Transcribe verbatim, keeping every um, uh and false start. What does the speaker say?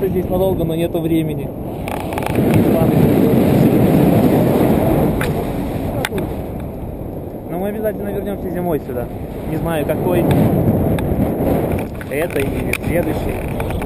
сидеть надолго, но нету времени. Но мы обязательно вернемся зимой сюда. Не знаю какой. Это или следующий.